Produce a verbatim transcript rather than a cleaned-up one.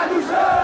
하나 둘 셋.